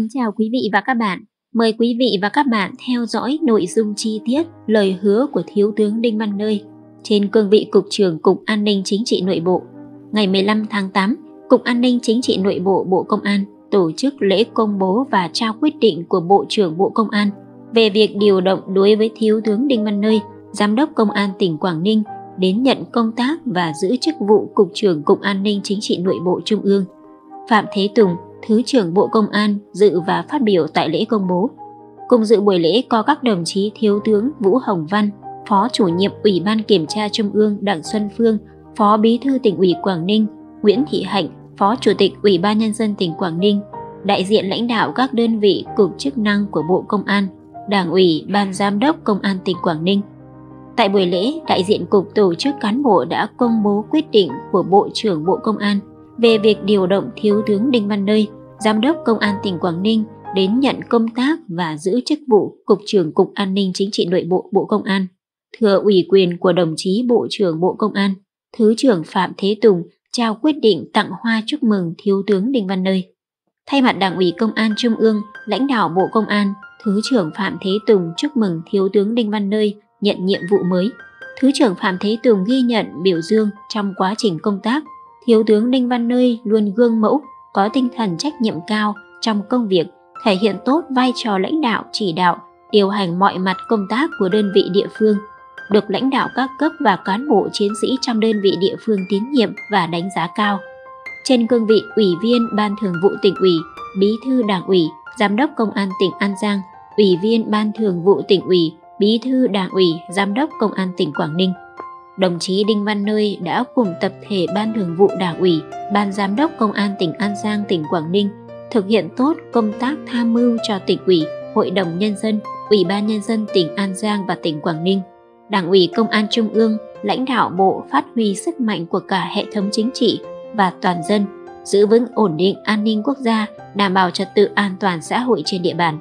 kính chào quý vị và các bạn. Mời quý vị và các bạn theo dõi nội dung chi tiết lời hứa của Thiếu tướng Đinh Văn Nơi trên cương vị Cục trưởng Cục An ninh Chính trị Nội bộ. Ngày 15 tháng 8, Cục An ninh Chính trị Nội bộ Bộ Công an tổ chức lễ công bố và trao quyết định của Bộ trưởng Bộ Công an về việc điều động đối với Thiếu tướng Đinh Văn Nơi, Giám đốc Công an tỉnh Quảng Ninh, đến nhận công tác và giữ chức vụ Cục trưởng Cục An ninh Chính trị Nội bộ Trung ương. Phạm Thế Tùng, Thứ trưởng Bộ Công an, dự và phát biểu tại lễ công bố. Cùng dự buổi lễ có các đồng chí Thiếu tướng Vũ Hồng Văn, Phó Chủ nhiệm Ủy ban Kiểm tra Trung ương Đặng Xuân Phương, Phó Bí thư Tỉnh ủy Quảng Ninh, Nguyễn Thị Hạnh, Phó Chủ tịch Ủy ban Nhân dân tỉnh Quảng Ninh, đại diện lãnh đạo các đơn vị cục chức năng của Bộ Công an, Đảng ủy, Ban Giám đốc Công an tỉnh Quảng Ninh. Tại buổi lễ, đại diện Cục Tổ chức Cán bộ đã công bố quyết định của Bộ trưởng Bộ Công an về việc điều động Thiếu tướng Đinh Văn Nơi, Giám đốc Công an tỉnh Quảng Ninh, đến nhận công tác và giữ chức vụ Cục trưởng Cục An ninh Chính trị Nội bộ Bộ Công an. Thừa ủy quyền của đồng chí Bộ trưởng Bộ Công an, Thứ trưởng Phạm Thế Tùng trao quyết định tặng hoa chúc mừng Thiếu tướng Đinh Văn Nơi. Thay mặt Đảng ủy Công an Trung ương, lãnh đạo Bộ Công an, Thứ trưởng Phạm Thế Tùng chúc mừng Thiếu tướng Đinh Văn Nơi nhận nhiệm vụ mới. Thứ trưởng Phạm Thế Tùng ghi nhận, biểu dương trong quá trình công tác, Thiếu tướng Đinh Văn Nơi luôn gương mẫu, có tinh thần trách nhiệm cao trong công việc, thể hiện tốt vai trò lãnh đạo, chỉ đạo, điều hành mọi mặt công tác của đơn vị địa phương, được lãnh đạo các cấp và cán bộ chiến sĩ trong đơn vị địa phương tín nhiệm và đánh giá cao. Trên cương vị Ủy viên Ban Thường vụ Tỉnh ủy, Bí thư Đảng ủy, Giám đốc Công an tỉnh An Giang, Ủy viên Ban Thường vụ Tỉnh ủy, Bí thư Đảng ủy, Giám đốc Công an tỉnh Quảng Ninh, đồng chí Đinh Văn Nơi đã cùng tập thể Ban Thường vụ Đảng ủy, Ban Giám đốc Công an tỉnh An Giang, tỉnh Quảng Ninh thực hiện tốt công tác tham mưu cho Tỉnh ủy, Hội đồng Nhân dân, Ủy ban Nhân dân tỉnh An Giang và tỉnh Quảng Ninh. Đảng ủy Công an Trung ương, lãnh đạo Bộ phát huy sức mạnh của cả hệ thống chính trị và toàn dân, giữ vững ổn định an ninh quốc gia, đảm bảo trật tự an toàn xã hội trên địa bàn.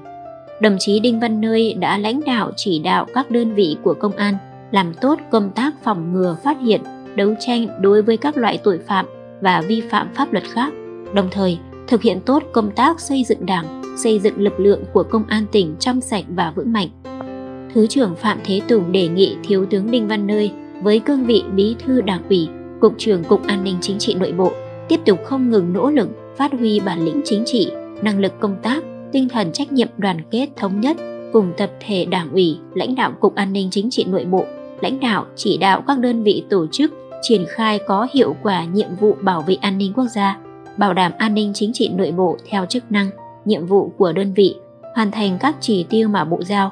Đồng chí Đinh Văn Nơi đã lãnh đạo chỉ đạo các đơn vị của Công an làm tốt công tác phòng ngừa, phát hiện, đấu tranh đối với các loại tội phạm và vi phạm pháp luật khác, đồng thời thực hiện tốt công tác xây dựng Đảng, xây dựng lực lượng của Công an tỉnh trong sạch và vững mạnh. Thứ trưởng Phạm Thế Tùng đề nghị Thiếu tướng Đinh Văn Nơi với cương vị Bí thư Đảng ủy, Cục trưởng Cục An ninh Chính trị Nội bộ tiếp tục không ngừng nỗ lực, phát huy bản lĩnh chính trị, năng lực công tác, tinh thần trách nhiệm đoàn kết thống nhất cùng tập thể Đảng ủy, lãnh đạo Cục An ninh Chính trị Nội bộ, lãnh đạo chỉ đạo các đơn vị tổ chức triển khai có hiệu quả nhiệm vụ bảo vệ an ninh quốc gia, bảo đảm an ninh chính trị nội bộ theo chức năng, nhiệm vụ của đơn vị, hoàn thành các chỉ tiêu mà Bộ giao.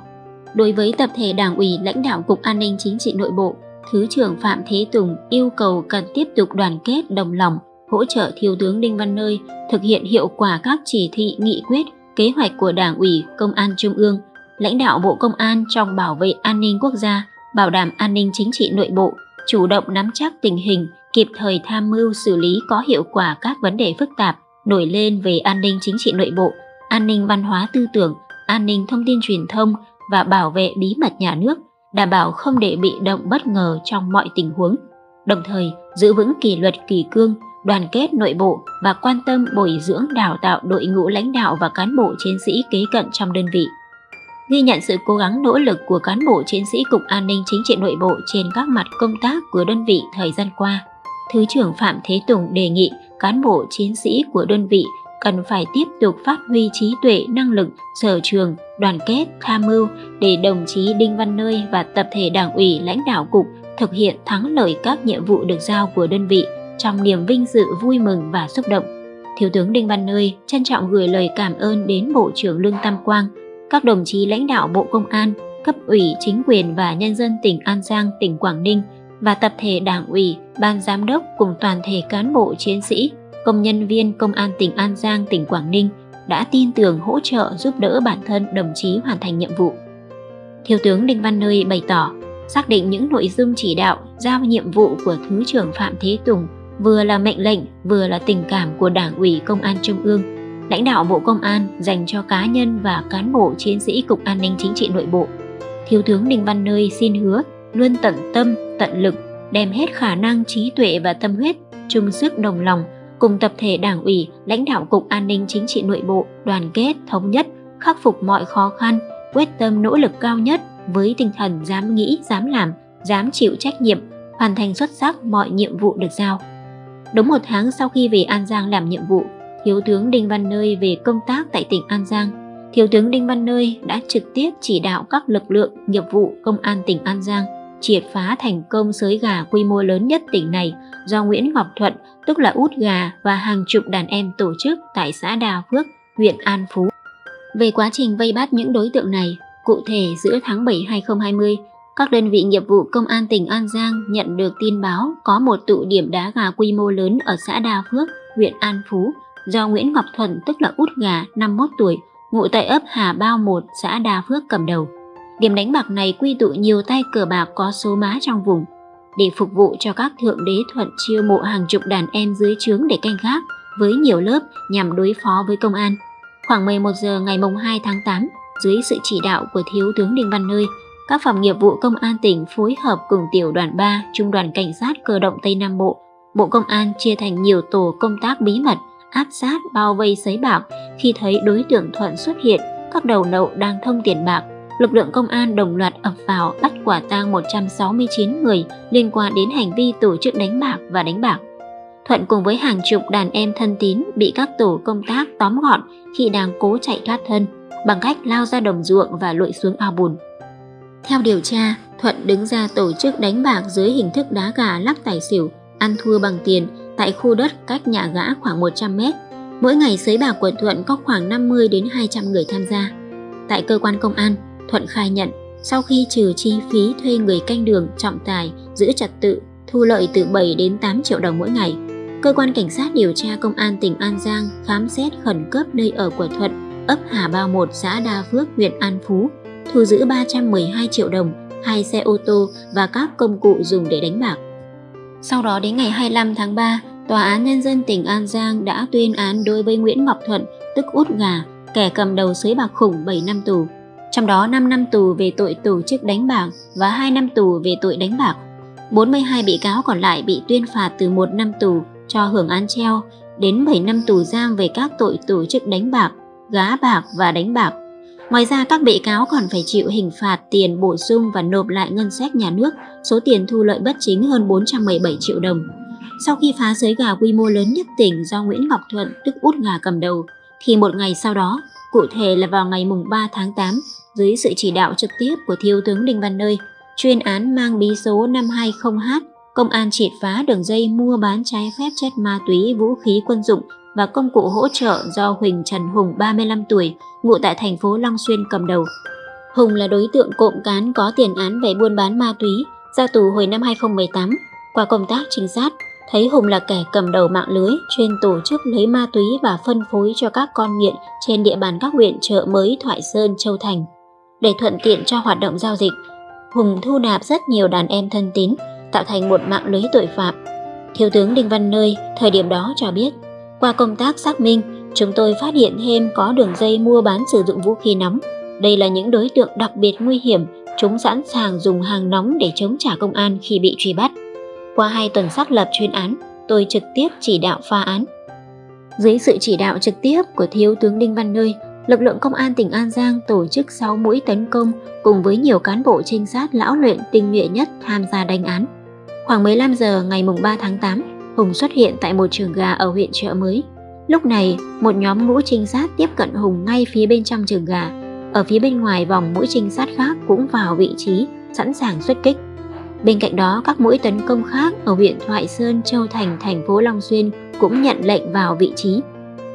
Đối với tập thể Đảng ủy, lãnh đạo Cục An ninh Chính trị Nội bộ, Thứ trưởng Phạm Thế Tùng yêu cầu cần tiếp tục đoàn kết, đồng lòng hỗ trợ Thiếu tướng Đinh Văn Nơi thực hiện hiệu quả các chỉ thị, nghị quyết, kế hoạch của Đảng ủy, Công an Trung ương, lãnh đạo Bộ Công an trong bảo vệ an ninh quốc gia, bảo đảm an ninh chính trị nội bộ, chủ động nắm chắc tình hình, kịp thời tham mưu xử lý có hiệu quả các vấn đề phức tạp nổi lên về an ninh chính trị nội bộ, an ninh văn hóa tư tưởng, an ninh thông tin truyền thông và bảo vệ bí mật nhà nước, đảm bảo không để bị động bất ngờ trong mọi tình huống, đồng thời giữ vững kỷ luật kỷ cương, đoàn kết nội bộ và quan tâm bồi dưỡng đào tạo đội ngũ lãnh đạo và cán bộ chiến sĩ kế cận trong đơn vị. Ghi nhận sự cố gắng nỗ lực của cán bộ chiến sĩ Cục An ninh Chính trị Nội bộ trên các mặt công tác của đơn vị thời gian qua, Thứ trưởng Phạm Thế Tùng đề nghị cán bộ chiến sĩ của đơn vị cần phải tiếp tục phát huy trí tuệ, năng lực, sở trường, đoàn kết, tham mưu để đồng chí Đinh Văn Nơi và tập thể Đảng ủy, lãnh đạo Cục thực hiện thắng lợi các nhiệm vụ được giao của đơn vị trong niềm vinh dự, vui mừng và xúc động. Thiếu tướng Đinh Văn Nơi trân trọng gửi lời cảm ơn đến Bộ trưởng Lương Tam Quang, các đồng chí lãnh đạo Bộ Công an, cấp ủy, chính quyền và nhân dân tỉnh An Giang, tỉnh Quảng Ninh và tập thể Đảng ủy, Ban Giám đốc cùng toàn thể cán bộ chiến sĩ, công nhân viên Công an tỉnh An Giang, tỉnh Quảng Ninh đã tin tưởng, hỗ trợ, giúp đỡ bản thân đồng chí hoàn thành nhiệm vụ. Thiếu tướng Đinh Văn Nơi bày tỏ, xác định những nội dung chỉ đạo, giao nhiệm vụ của Thứ trưởng Phạm Thế Tùng vừa là mệnh lệnh, vừa là tình cảm của Đảng ủy, Công an Trung ương, lãnh đạo Bộ Công an dành cho cá nhân và cán bộ chiến sĩ Cục An ninh Chính trị Nội bộ. Thiếu tướng Đinh Văn Nơi xin hứa luôn tận tâm, tận lực, đem hết khả năng, trí tuệ và tâm huyết, chung sức đồng lòng cùng tập thể Đảng ủy, lãnh đạo Cục An ninh Chính trị Nội bộ đoàn kết, thống nhất, khắc phục mọi khó khăn, quyết tâm nỗ lực cao nhất với tinh thần dám nghĩ, dám làm, dám chịu trách nhiệm, hoàn thành xuất sắc mọi nhiệm vụ được giao. Đúng một tháng sau khi về An Giang làm nhiệm vụ, Thiếu tướng Đinh Văn Nơi về công tác tại tỉnh An Giang. Thiếu tướng Đinh Văn Nơi đã trực tiếp chỉ đạo các lực lượng nghiệp vụ công an tỉnh An Giang triệt phá thành công sới gà quy mô lớn nhất tỉnh này do Nguyễn Ngọc Thuận, tức là Út Gà, và hàng chục đàn em tổ chức tại xã Đà Phước, huyện An Phú. Về quá trình vây bắt những đối tượng này, cụ thể giữa tháng 7 2020, các đơn vị nghiệp vụ công an tỉnh An Giang nhận được tin báo có một tụ điểm đá gà quy mô lớn ở xã Đà Phước, huyện An Phú do Nguyễn Ngọc Thuận, tức là Út Gà, 51 tuổi, ngụ tại ấp Hà Bao 1, xã Đà Phước cầm đầu. Điểm đánh bạc này quy tụ nhiều tay cờ bạc có số má trong vùng. Để phục vụ cho các thượng đế, Thuận chiêu mộ hàng chục đàn em dưới trướng để canh gác với nhiều lớp nhằm đối phó với công an. Khoảng 11 giờ ngày 2 tháng 8, dưới sự chỉ đạo của Thiếu tướng Đinh Văn Nơi, các phòng nghiệp vụ công an tỉnh phối hợp cùng tiểu đoàn 3, Trung đoàn Cảnh sát Cơ động Tây Nam Bộ, Bộ Công an chia thành nhiều tổ công tác bí mật, áp sát bao vây sới bạc. Khi thấy đối tượng Thuận xuất hiện, các đầu nậu đang thông tiền bạc, lực lượng công an đồng loạt ập vào bắt quả tang 169 người liên quan đến hành vi tổ chức đánh bạc và đánh bạc. Thuận cùng với hàng chục đàn em thân tín bị các tổ công tác tóm gọn khi đang cố chạy thoát thân bằng cách lao ra đồng ruộng và lội xuống ao bùn. Theo điều tra, Thuận đứng ra tổ chức đánh bạc dưới hình thức đá gà lắc tài xỉu, ăn thua bằng tiền tại khu đất cách nhà gã khoảng 100 m. Mỗi ngày sới bạc của Thuận có khoảng 50 đến 200 người tham gia. Tại cơ quan công an, Thuận khai nhận sau khi trừ chi phí thuê người canh đường, trọng tài, giữ trật tự, thu lợi từ 7 đến 8 triệu đồng mỗi ngày. Cơ quan Cảnh sát điều tra Công an tỉnh An Giang khám xét khẩn cấp nơi ở của Thuận, ấp Hà Bao 1, xã Đa Phước, huyện An Phú, thu giữ 312 triệu đồng, 2 xe ô tô và các công cụ dùng để đánh bạc. Sau đó đến ngày 25 tháng 3, Tòa án Nhân dân tỉnh An Giang đã tuyên án đối với Nguyễn Ngọc Thuận, tức Út Gà, kẻ cầm đầu sới bạc khủng, 7 năm tù. Trong đó 5 năm tù về tội tổ chức đánh bạc và 2 năm tù về tội đánh bạc. 42 bị cáo còn lại bị tuyên phạt từ 1 năm tù cho hưởng án treo đến 7 năm tù giam về các tội tổ chức đánh bạc, gá bạc và đánh bạc. Ngoài ra, các bị cáo còn phải chịu hình phạt tiền bổ sung và nộp lại ngân sách nhà nước số tiền thu lợi bất chính hơn 417 triệu đồng. Sau khi phá sới gà quy mô lớn nhất tỉnh do Nguyễn Ngọc Thuận, tức Út Gà, cầm đầu, thì một ngày sau đó, cụ thể là vào ngày 3 tháng 8, dưới sự chỉ đạo trực tiếp của Thiếu tướng Đinh Văn Nơi, chuyên án mang bí số 520H, công an triệt phá đường dây mua bán trái phép chất ma túy, vũ khí quân dụng và công cụ hỗ trợ do Huỳnh Trần Hùng, 35 tuổi, ngụ tại thành phố Long Xuyên cầm đầu. Hùng là đối tượng cộng cán có tiền án về buôn bán ma túy, ra tù hồi năm 2018. Qua công tác trinh sát, thấy Hùng là kẻ cầm đầu mạng lưới chuyên tổ chức lấy ma túy và phân phối cho các con nghiện trên địa bàn các huyện Chợ Mới, Thoại Sơn, Châu Thành. Để thuận tiện cho hoạt động giao dịch, Hùng thu nạp rất nhiều đàn em thân tín, tạo thành một mạng lưới tội phạm. Thiếu tướng Đinh Văn Nơi thời điểm đó cho biết, qua công tác xác minh, chúng tôi phát hiện thêm có đường dây mua bán sử dụng vũ khí nóng. Đây là những đối tượng đặc biệt nguy hiểm, chúng sẵn sàng dùng hàng nóng để chống trả công an khi bị truy bắt. Qua 2 tuần xác lập chuyên án, tôi trực tiếp chỉ đạo phá án. Dưới sự chỉ đạo trực tiếp của Thiếu tướng Đinh Văn Nơi, lực lượng công an tỉnh An Giang tổ chức 6 mũi tấn công cùng với nhiều cán bộ trinh sát lão luyện, tinh nhuệ nhất tham gia đánh án. Khoảng 15 giờ ngày 3 tháng 8, Hùng xuất hiện tại một trường gà ở huyện Chợ Mới. Lúc này, một nhóm ngũ trinh sát tiếp cận Hùng ngay phía bên trong trường gà. Ở phía bên ngoài vòng, mũi trinh sát khác cũng vào vị trí, sẵn sàng xuất kích. Bên cạnh đó, các mũi tấn công khác ở huyện Thoại Sơn, Châu Thành, thành phố Long Xuyên cũng nhận lệnh vào vị trí.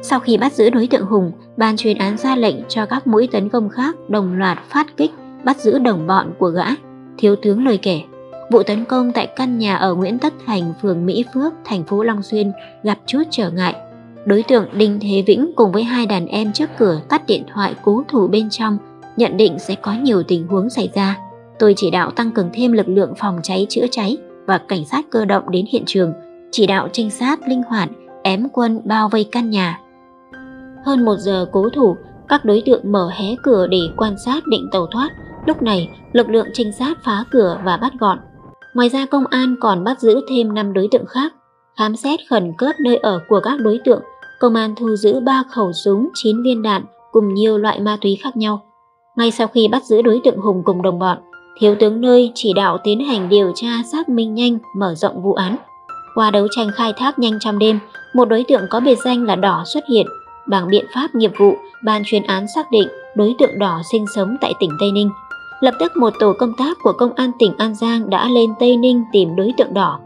Sau khi bắt giữ đối tượng Hùng, ban chuyên án ra lệnh cho các mũi tấn công khác đồng loạt phát kích, bắt giữ đồng bọn của gã. Thiếu tướng Lời kể, vụ tấn công tại căn nhà ở Nguyễn Tất Thành, phường Mỹ Phước, thành phố Long Xuyên gặp chút trở ngại. Đối tượng Đinh Thế Vĩnh cùng với 2 đàn em trước cửa tắt điện thoại cố thủ bên trong, nhận định sẽ có nhiều tình huống xảy ra. Tôi chỉ đạo tăng cường thêm lực lượng phòng cháy chữa cháy và cảnh sát cơ động đến hiện trường, chỉ đạo trinh sát linh hoạt, ém quân bao vây căn nhà. Hơn 1 giờ cố thủ, các đối tượng mở hé cửa để quan sát định tẩu thoát. Lúc này, lực lượng trinh sát phá cửa và bắt gọn. Ngoài ra, công an còn bắt giữ thêm 5 đối tượng khác. Khám xét khẩn cấp nơi ở của các đối tượng, công an thu giữ 3 khẩu súng, 9 viên đạn cùng nhiều loại ma túy khác nhau. Ngay sau khi bắt giữ đối tượng Hùng cùng đồng bọn, Thiếu tướng Nơi chỉ đạo tiến hành điều tra xác minh nhanh, mở rộng vụ án. Qua đấu tranh khai thác nhanh trong đêm, một đối tượng có biệt danh là Đỏ xuất hiện. Bằng biện pháp nghiệp vụ, ban chuyên án xác định đối tượng Đỏ sinh sống tại tỉnh Tây Ninh. Lập tức một tổ công tác của Công an tỉnh An Giang đã lên Tây Ninh tìm đối tượng Đỏ.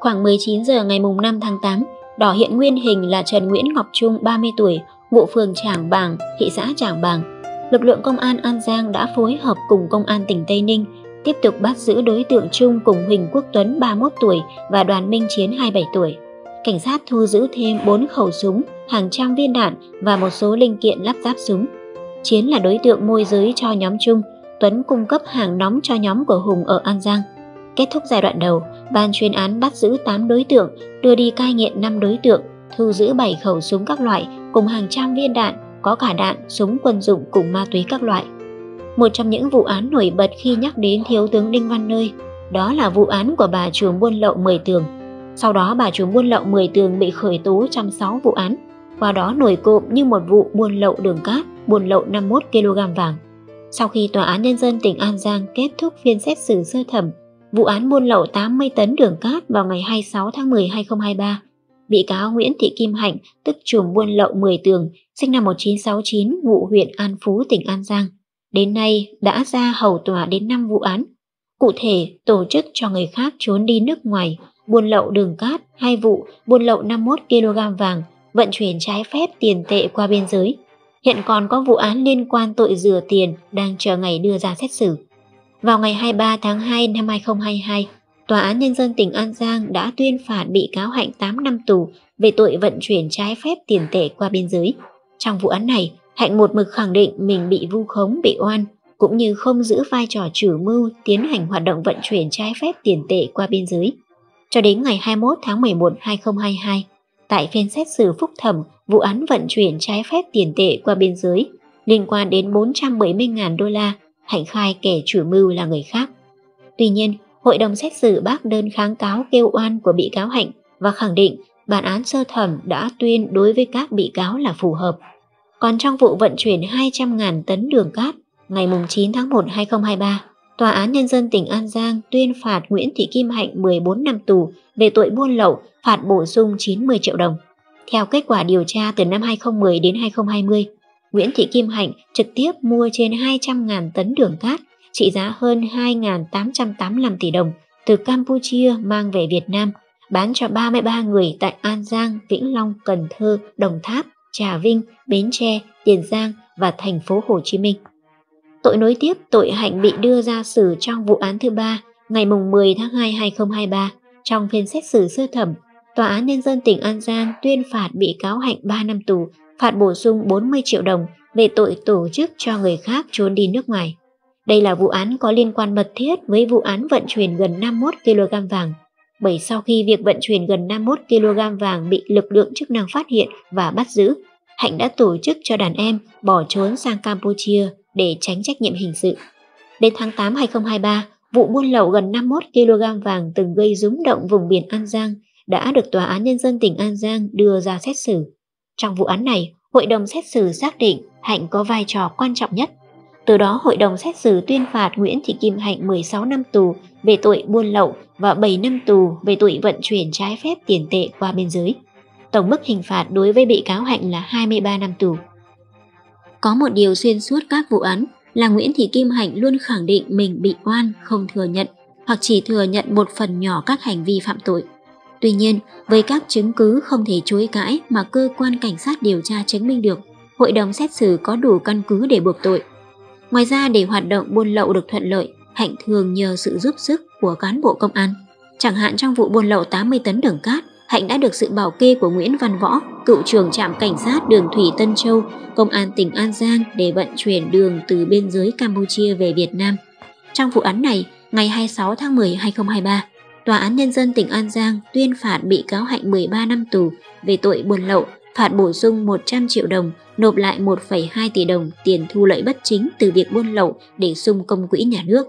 Khoảng 19 giờ ngày 5 tháng 8, Đỏ hiện nguyên hình là Trần Nguyễn Ngọc Trung, 30 tuổi, ngụ phường Trảng Bàng, thị xã Trảng Bàng. Lực lượng Công an An Giang đã phối hợp cùng Công an tỉnh Tây Ninh tiếp tục bắt giữ đối tượng Trung cùng Huỳnh Quốc Tuấn, 31 tuổi và Đoàn Minh Chiến, 27 tuổi. Cảnh sát thu giữ thêm 4 khẩu súng, hàng trăm viên đạn và một số linh kiện lắp ráp súng. Chiến là đối tượng môi giới cho nhóm Trung, Tuấn cung cấp hàng nóng cho nhóm của Hùng ở An Giang. Kết thúc giai đoạn đầu, ban chuyên án bắt giữ 8 đối tượng, đưa đi cai nghiện 5 đối tượng, thu giữ 7 khẩu súng các loại cùng hàng trăm viên đạn, có cả đạn, súng quân dụng cùng ma túy các loại. Một trong những vụ án nổi bật khi nhắc đến Thiếu tướng Đinh Văn Nơi, đó là vụ án của bà trùm buôn lậu 10 Tường. Sau đó bà trùm buôn lậu 10 Tường bị khởi tố trong 6 vụ án, qua đó nổi cộm như một vụ buôn lậu đường cát, buôn lậu 51 kg vàng. Sau khi Tòa án Nhân dân tỉnh An Giang kết thúc phiên xét xử sơ thẩm vụ án buôn lậu 80 tấn đường cát vào ngày 26 tháng 10, 2023, bị cáo Nguyễn Thị Kim Hạnh, tức trùm buôn lậu 10 Tường, sinh năm 1969, ngụ huyện An Phú, tỉnh An Giang, đến nay đã ra hầu tòa đến 5 vụ án. Cụ thể, tổ chức cho người khác trốn đi nước ngoài, buôn lậu đường cát 2 vụ, buôn lậu 51 kg vàng, vận chuyển trái phép tiền tệ qua biên giới. Hiện còn có vụ án liên quan tội rửa tiền đang chờ ngày đưa ra xét xử. Vào ngày 23 tháng 2 năm 2022, Tòa án Nhân dân tỉnh An Giang đã tuyên phạt bị cáo Hạnh 8 năm tù về tội vận chuyển trái phép tiền tệ qua biên giới. Trong vụ án này, Hạnh một mực khẳng định mình bị vu khống, bị oan, cũng như không giữ vai trò chủ mưu tiến hành hoạt động vận chuyển trái phép tiền tệ qua biên giới. Cho đến ngày 21 tháng 11, 2022, tại phiên xét xử phúc thẩm vụ án vận chuyển trái phép tiền tệ qua biên giới liên quan đến 470.000 đô la, Hạnh khai kẻ chủ mưu là người khác. Tuy nhiên, hội đồng xét xử bác đơn kháng cáo kêu oan của bị cáo Hạnh và khẳng định bản án sơ thẩm đã tuyên đối với các bị cáo là phù hợp. Còn trong vụ vận chuyển 200.000 tấn đường cát, ngày 9 tháng 1, 2023, Tòa án Nhân dân tỉnh An Giang tuyên phạt Nguyễn Thị Kim Hạnh 14 năm tù về tội buôn lậu, phạt bổ sung 90 triệu đồng. Theo kết quả điều tra từ năm 2010 đến 2020, Nguyễn Thị Kim Hạnh trực tiếp mua trên 200.000 tấn đường cát trị giá hơn 2.885 tỷ đồng từ Campuchia mang về Việt Nam, bán cho 33 người tại An Giang, Vĩnh Long, Cần Thơ, Đồng Tháp, Trà Vinh, Bến Tre, Tiền Giang và thành phố Hồ Chí Minh. Tội nối tiếp tội Hạnh bị đưa ra xử trong vụ án thứ 3 ngày 10 tháng 2, 2023. Trong phiên xét xử sơ thẩm, Tòa án Nhân dân tỉnh An Giang tuyên phạt bị cáo Hạnh 3 năm tù, phạt bổ sung 40 triệu đồng về tội tổ chức cho người khác trốn đi nước ngoài. Đây là vụ án có liên quan mật thiết với vụ án vận chuyển gần 51 kg vàng. Bởi sau khi việc vận chuyển gần 51 kg vàng bị lực lượng chức năng phát hiện và bắt giữ, Hạnh đã tổ chức cho đàn em bỏ trốn sang Campuchia để tránh trách nhiệm hình sự. Đến tháng 8 2023, vụ buôn lậu gần 51 kg vàng từng gây rúng động vùng biển An Giang đã được Tòa án Nhân dân tỉnh An Giang đưa ra xét xử. Trong vụ án này, hội đồng xét xử xác định Hạnh có vai trò quan trọng nhất. Từ đó, hội đồng xét xử tuyên phạt Nguyễn Thị Kim Hạnh 16 năm tù về tội buôn lậu và 7 năm tù về tội vận chuyển trái phép tiền tệ qua biên giới. Tổng mức hình phạt đối với bị cáo Hạnh là 23 năm tù. Có một điều xuyên suốt các vụ án là Nguyễn Thị Kim Hạnh luôn khẳng định mình bị oan, không thừa nhận hoặc chỉ thừa nhận một phần nhỏ các hành vi phạm tội. Tuy nhiên, với các chứng cứ không thể chối cãi mà cơ quan cảnh sát điều tra chứng minh được, hội đồng xét xử có đủ căn cứ để buộc tội. Ngoài ra, để hoạt động buôn lậu được thuận lợi, Hạnh thường nhờ sự giúp sức của cán bộ công an. Chẳng hạn trong vụ buôn lậu 80 tấn đường cát, Hạnh đã được sự bảo kê của Nguyễn Văn Võ, cựu trưởng trạm cảnh sát đường thủy Tân Châu, Công an tỉnh An Giang để vận chuyển đường từ biên giới Campuchia về Việt Nam. Trong vụ án này, ngày 26 tháng 10, 2023, Tòa án Nhân dân tỉnh An Giang tuyên phạt bị cáo Hạnh 13 năm tù về tội buôn lậu, phạt bổ sung 100 triệu đồng, nộp lại 1,2 tỷ đồng tiền thu lợi bất chính từ việc buôn lậu để sung công quỹ nhà nước.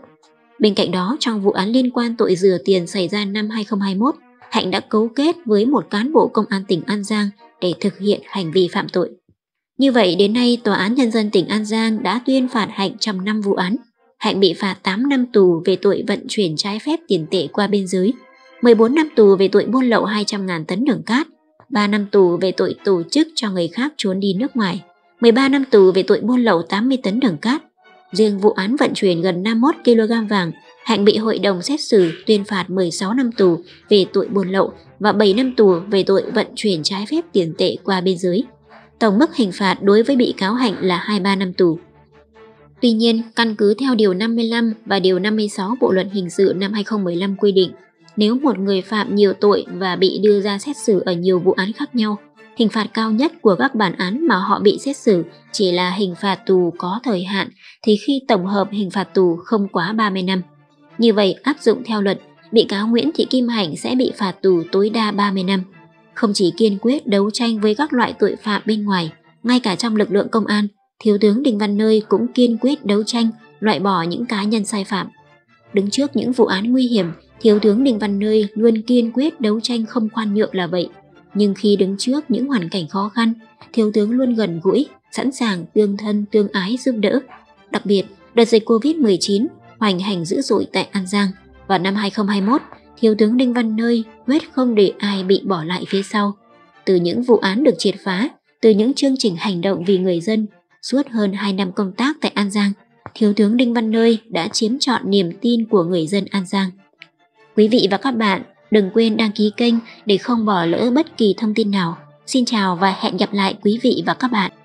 Bên cạnh đó, trong vụ án liên quan tội rửa tiền xảy ra năm 2021, Hạnh đã cấu kết với một cán bộ công an tỉnh An Giang để thực hiện hành vi phạm tội. Như vậy đến nay Tòa án Nhân dân tỉnh An Giang đã tuyên phạt Hạnh trong 5 vụ án. Hạnh bị phạt 8 năm tù về tội vận chuyển trái phép tiền tệ qua biên giới, 14 năm tù về tội buôn lậu 200.000 tấn đường cát, 3 năm tù về tội tổ chức cho người khác trốn đi nước ngoài, 13 năm tù về tội buôn lậu 80 tấn đường cát. Riêng vụ án vận chuyển gần 51 kg vàng, Hạnh bị hội đồng xét xử tuyên phạt 16 năm tù về tội buôn lậu và 7 năm tù về tội vận chuyển trái phép tiền tệ qua biên giới. Tổng mức hình phạt đối với bị cáo Hạnh là 23 năm tù. Tuy nhiên, căn cứ theo Điều 55 và Điều 56 Bộ Luật Hình sự năm 2015 quy định, nếu một người phạm nhiều tội và bị đưa ra xét xử ở nhiều vụ án khác nhau, hình phạt cao nhất của các bản án mà họ bị xét xử chỉ là hình phạt tù có thời hạn thì khi tổng hợp hình phạt tù không quá 30 năm. Như vậy, áp dụng theo luật, bị cáo Nguyễn Thị Kim Hạnh sẽ bị phạt tù tối đa 30 năm. Không chỉ kiên quyết đấu tranh với các loại tội phạm bên ngoài, ngay cả trong lực lượng công an, Thiếu tướng Đinh Văn Nơi cũng kiên quyết đấu tranh, loại bỏ những cá nhân sai phạm. Đứng trước những vụ án nguy hiểm, Thiếu tướng Đinh Văn Nơi luôn kiên quyết đấu tranh không khoan nhượng là vậy. Nhưng khi đứng trước những hoàn cảnh khó khăn, Thiếu tướng luôn gần gũi, sẵn sàng tương thân tương ái giúp đỡ. Đặc biệt, đợt dịch Covid-19 hoành hành dữ dội tại An Giang. Vào năm 2021, Thiếu tướng Đinh Văn Nơi quyết không để ai bị bỏ lại phía sau. Từ những vụ án được triệt phá, từ những chương trình hành động vì người dân, suốt hơn 2 năm công tác tại An Giang, Thiếu tướng Đinh Văn Nơi đã chiếm trọn niềm tin của người dân An Giang. Quý vị và các bạn đừng quên đăng ký kênh để không bỏ lỡ bất kỳ thông tin nào. Xin chào và hẹn gặp lại quý vị và các bạn.